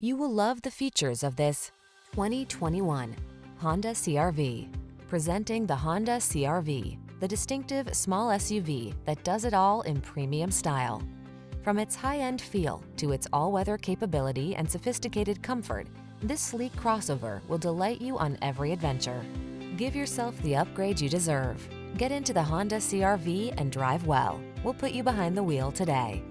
You will love the features of this 2021 Honda CR-V. Presenting the Honda CR-V, the distinctive small SUV that does it all in premium style. From its high-end feel to its all-weather capability and sophisticated comfort, this sleek crossover will delight you on every adventure. Give yourself the upgrade you deserve. Get into the Honda CR-V and drive well. We'll put you behind the wheel today.